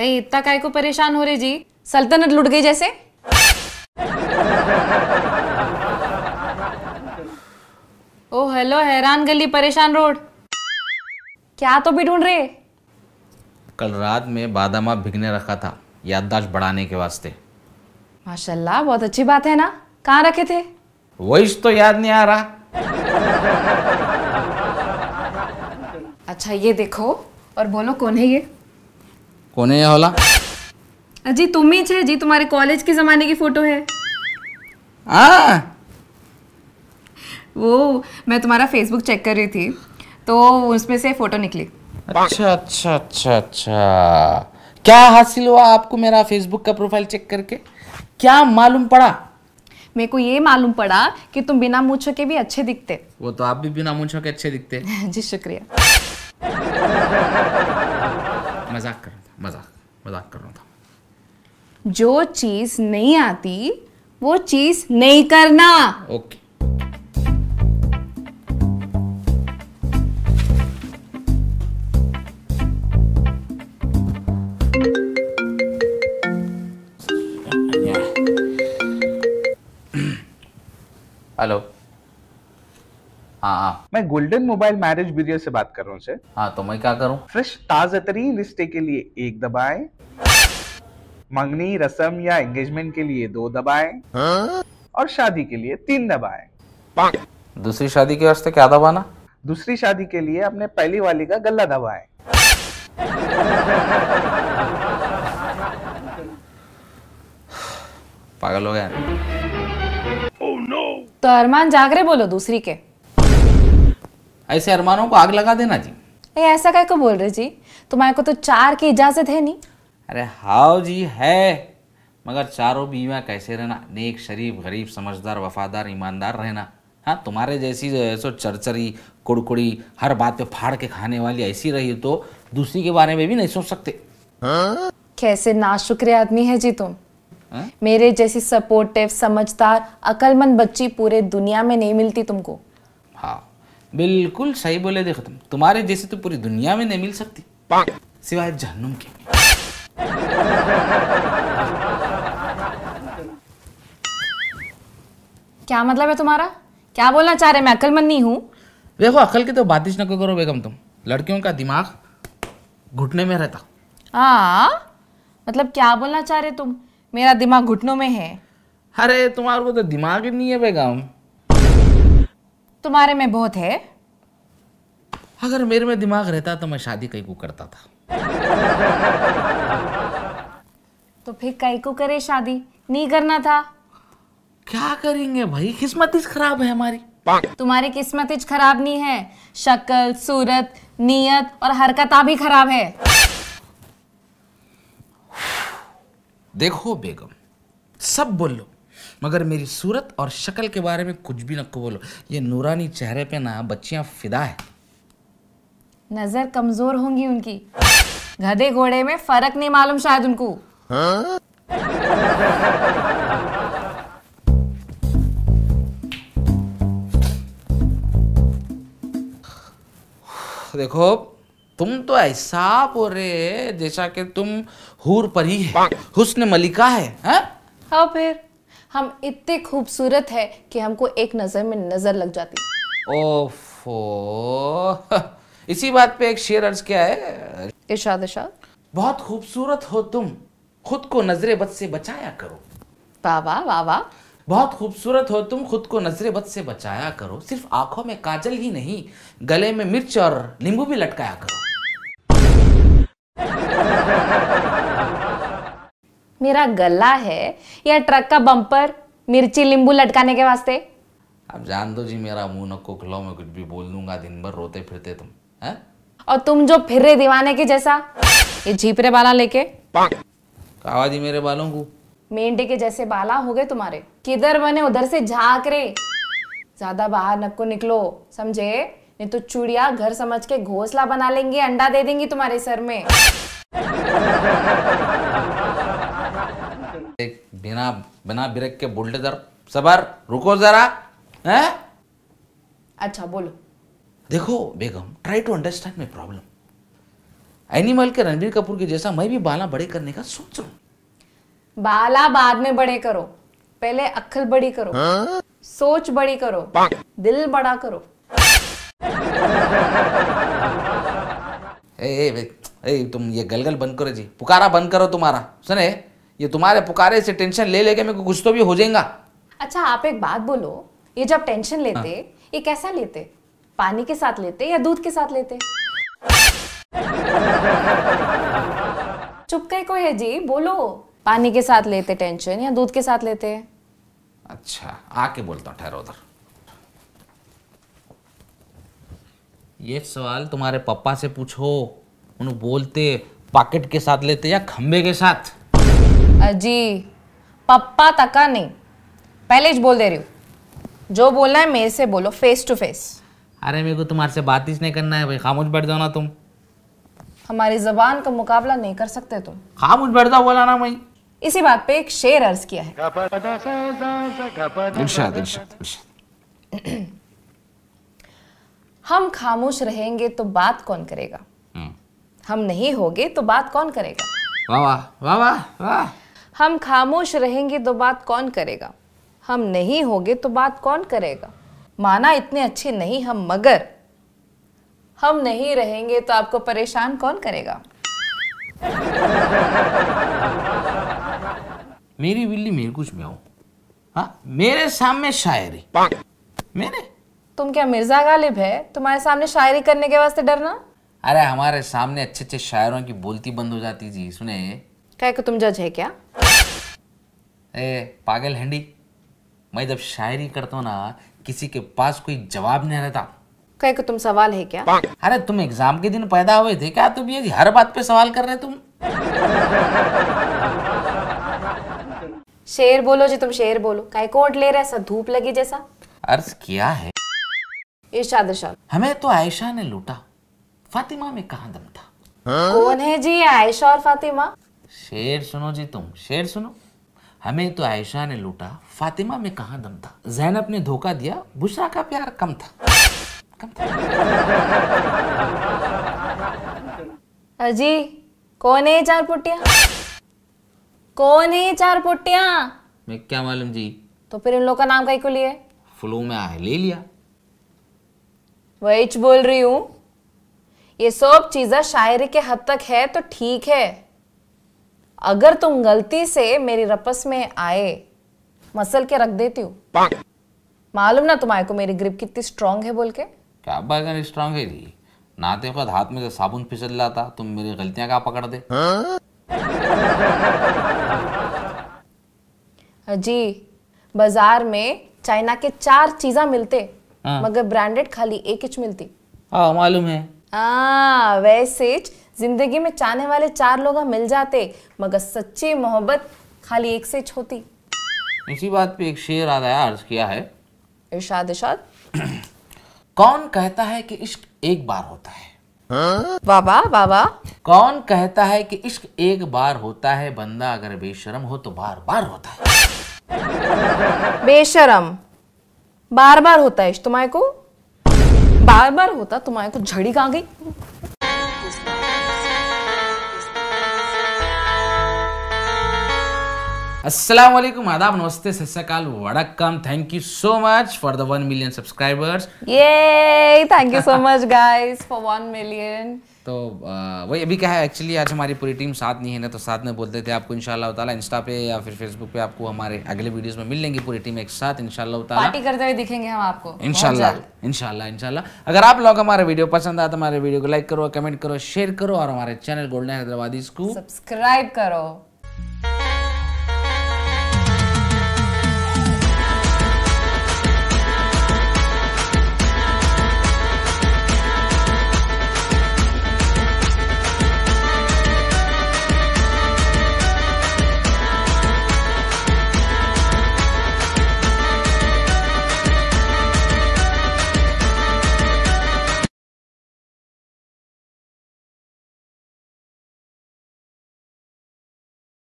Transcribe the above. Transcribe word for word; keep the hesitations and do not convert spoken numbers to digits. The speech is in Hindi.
अरे इतना काय को परेशान हो रहे जी, सल्तनत लुट गई जैसे। ओ हेलो हैरान गली परेशान रोड, क्या तो भी ढूंढ रहे? कल रात में बादामा भिगने रखा था याददाश्त बढ़ाने के वास्ते। माशाल्लाह बहुत अच्छी बात है ना, कहाँ रखे थे? वही तो याद नहीं आ रहा। अच्छा ये देखो और बोलो कौन है ये? कौन है ये होला? अजी तुम ही छे जी, तुम्हारे कॉलेज के जमाने की फोटो है। आ? वो मैं तुम्हारा फेसबुक चेक कर रही थी तो उसमें से फोटो निकली। अच्छा अच्छा अच्छा अच्छा, क्या हासिल हुआ आपको मेरा फेसबुक का प्रोफाइल चेक करके? क्या मालूम पड़ा? मेरे को ये मालूम पड़ा कि तुम बिना मूंछों के भी अच्छे दिखते। वो तो आप भी बिना मूंछों के अच्छे दिखते। जी शुक्रिया। मजाक कर रहा था, मजाक मजाक कर रहा था। जो चीज नहीं आती वो चीज नहीं करना। ओके। हेलो, हाँ हाँ मैं गोल्डन मोबाइल मैरिज ब्यूरो से बात कर रहा हूँ सर। हाँ तो मैं क्या करूँ? फ्रेश ताज़ा तरीन रिश्ते के लिए एक दबाएं, मंगनी रसम या एंगेजमेंट के लिए दो दबाएं, हाँ? और शादी के लिए तीन दबाएं। दूसरी शादी के वास्ते क्या दबाना? दूसरी शादी के लिए अपने पहली वाली का गला दबाएं। पागल हो गया। oh, no. तो अरमान जागरे बोलो दूसरी के। ऐसे अरमानों को आग लगा देना जी। ए, ऐसा क्या को बोल रहे जी, तुम्हारे को तो चार की इजाजत है नहीं। अरे हाओ जी है, मगर चारों बीवियां कैसे रहना? नेक, शरीफ, गरीब, समझदार, वफादार, ईमानदार रहना। हाँ तुम्हारे जैसी ऐसो चरचरी कुड़कुड़ी हर बात पे फाड़ के खाने वाली ऐसी रही तो दूसरी के बारे में भी नहीं सोच सकते। हा? कैसे नाशुक्र आदमी है जी तुम। हा? मेरे जैसी सपोर्टिव, समझदार, अक्लमंद बच्ची पूरे दुनिया में नहीं मिलती तुमको। हाँ बिल्कुल सही बोले। देखो तुम, तुम्हारे जैसे तो पूरी दुनिया में नहीं मिल सकती सिवाय जहन्नुम के। क्या मतलब है तुम्हारा? क्या बोलना चाह रहे? मैं अक्लमंद नहीं हूँ। देखो अक्ल की तो बातिश न करो बेगम तुम, लड़कियों का दिमाग घुटने में रहता। हाँ मतलब क्या बोलना चाह रहे तुम? मेरा दिमाग घुटनों में है। अरे तुम्हारे को तो दिमाग ही नहीं है बेगम। तुम्हारे में बहुत है। अगर मेरे में दिमाग रहता तो मैं शादी कई को करता था। तो फिर कई को करे शादी, नहीं करना था। क्या करेंगे भाई, किस्मत ही खराब है हमारी। तुम्हारी किस्मत ही खराब नहीं है, शक्ल, सूरत, नियत और हरकत भी खराब है। देखो बेगम सब बोल लो मगर मेरी सूरत और शक्ल के बारे में कुछ भी न को बोलो। ये नूरानी चेहरे पे ना बच्चियां फिदा है। नजर कमजोर होंगी उनकी, गधे घोड़े में फर्क नहीं मालूम शायद उनको। हाँ? देखो तुम तो ऐसा बोल रहे जैसा कि तुम हूर परी है, हुस्न मलिका है। हाँ? हाँ फिर हम इतने खूबसूरत है कि हमको एक नजर में नजर लग जाती। ओफो, इसी बात पे एक शेर अर्ज किया है। इरशाद इरशाद। बहुत खूबसूरत हो तुम, खुद को नजरे बद से बचाया करो। वाह वाह वाह। बहुत खूबसूरत हो तुम, खुद को नजरे बद से बचाया करो। सिर्फ आंखों में काजल ही नहीं, गले में मिर्च और नींबू भी लटकाया करो। मेरा गला है या ट्रक का बम्पर मिर्ची नींबू लटकाने के वास्ते? अब जान दो जी मेरा मुंह नको खुलाओ, मैं कुछ भी बोल दूंगा दिन भर रोते फिरते तुम। है? और तुम जो फिर रहे दीवाने के जैसा ये झीपरे बाला लेके। कावा जी मेरे बालों को। मेंढे के जैसे बाला हो गए तुम्हारे, किधर बने उधर से झाँक रे। ज्यादा बाहर नको निकलो समझे, नहीं तो चूड़िया घर समझ के घोंसला बना लेंगी, अंडा दे देंगी तुम्हारे सर में। बिना बिना ब्रेक के बुलडोजर, सबर रुको जरा। हैं? अच्छा बोलो। देखो बेगम, try to understand my problem. Animal के रणबीर कपूर के जैसा मैं भी बाला बड़े करने का सोच रहा हूँ। बाला बाद में बड़े करो, पहले अक्ल बड़ी करो, हा? सोच बड़ी करो, दिल बड़ा करो। ए, ए, ए, तुम ये गलगल बंद करो जी, पुकारा बंद करो तुम्हारा, सुने ये तुम्हारे पुकारे से टेंशन ले लेके मेरे को कुछ तो भी हो जाएगा। अच्छा आप एक बात बोलो, ये जब टेंशन लेते हाँ? ये कैसा लेते, पानी के साथ लेते या दूध के साथ लेते? चुप कहीं को है जी, बोलो पानी के साथ लेते टेंशन या दूध के साथ लेते? अच्छा आके बोलता हूँ, ठहरो उधर। ये सवाल तुम्हारे पापा से पूछो, उन्हें बोलते पॉकेट के साथ लेते या खंबे के साथ। जी पप्पा तका नहीं, पहले बोल दे रही हूँ, जो बोलना है मेरे से बोलो फेस टू फेस। अरे मेरे को तुम्हारे से बात ही नहीं करना है भाई, खामोश बैठ जाओ ना तुम, हमारी जबान का मुकाबला नहीं कर सकते तुम, खामोश बैठ जाओ बोला ना मैं। इसी बात पे एक शेर अर्ज किया है, इरशाद इरशाद इरशाद। हम खामोश रहेंगे तो बात कौन करेगा, हम नहीं होंगे तो बात कौन करेगा। वाह वाह वाह वाह वाह। हम खामोश रहेंगे तो बात कौन करेगा, हम नहीं होंगे तो बात कौन करेगा, माना इतने अच्छे नहीं हम मगर हम नहीं रहेंगे तो आपको परेशान कौन करेगा। मेरी बिल्ली मेरे कुछ में आओ, मेरे सामने शायरी, मैंने तुम क्या मिर्जा गालिब है तुम्हारे सामने शायरी करने के वास्ते डरना? अरे हमारे सामने अच्छे अच्छे शायरों की बोलती बंद हो जाती जी, सुने क्या को तुम जज है क्या? ए पागल हंडी, मैं जब शायरी करता हूँ ना किसी के पास कोई जवाब नहीं रहता। क्या को तुम सवाल है क्या? अरे तुम एग्जाम के दिन पैदा हुए थे क्या, तुम ये हर बात पे सवाल कर रहे तुम। शेर बोलो जी, तुम शेर बोलो, काय कोट ले रहे ऐसा धूप लगी जैसा। अर्ज किया है, इरशाद इरशाद। हमें तो आयशा ने लूटा, फातिमा में कहाँ दम था। हाँ? कौन है जी आयशा और फातिमा? शेर सुनो जी तुम, शेर सुनो। हमें तो आयशा ने लूटा, फातिमा में कहाँ दम था, ज़ैनब ने धोखा दिया, बुशरा का प्यार कम था, कम था। अजी कौन है चार पुटिया, कौन है चार पुटिया? मैं क्या मालूम जी। तो फिर इन लोगों का नाम काहे को लिए? फ्लो में आए ले लिया, वही बोल रही हूँ, ये सब चीज़ें शायरी के हद तक है तो ठीक है, अगर तुम गलती से मेरी रपस में आए मसल के रख देती हूँ, मालूम ना तुम्हारे को मेरी ग्रिप कितनी स्ट्रांग है बोल के। क्या बात स्ट्रांग है जी, नाते को हाथ में से साबुन फिसल जाता, तुम मेरी गलतियां क्या पकड़ दे। हाँ? जी बाजार में चाइना के चार चीज़ा मिलते। हाँ? मगर ब्रांडेड खाली एक इच मिलती। हाँ मालूम है। आ, वैसे जिंदगी में चाहने वाले चार लोग मिल जाते मगर सच्ची मोहब्बत खाली एक से होती। इसी बात पे एक शेर आ रहा है, अर्ज किया है, इरशाद इरशाद। कौन कहता है कि इश्क एक बार होता है, बाबा बाबा। कौन कहता है कि इश्क एक बार होता है, बंदा अगर बेशरम हो तो बार बार होता है। बेशरम बार बार होता है, तुम्हारे को बार बार होता, तुम्हारे को झड़ी कहाँ गई। अस्सलाम वालेकुम, आदाब, नमस्ते, सस्काल, वडक्कम। Thank you so much for the one million subscribers. ये thank you so much guys for one million. तो वही अभी क्या है एक्चुअली, आज हमारी पूरी टीम साथ नहीं है ना, तो साथ में बोलते थे आपको इंशाल्लाह ताला इंस्टा पे या फिर फेसबुक पे आपको हमारे अगले वीडियोस में मिल लेंगे पूरी टीम एक साथ, इंशाल्लाह ताला पार्टी करते हुए दिखेंगे हम आपको इंशाल्लाह इंशाल्लाह इंशाल्लाह। अगर आप लोग हमारे वीडियो पसंद आया तो हमारे वीडियो को लाइक करो, कमेंट करो, शेयर करो और हमारे चैनल गोल्डन हैदराबादीज को सब्सक्राइब करो।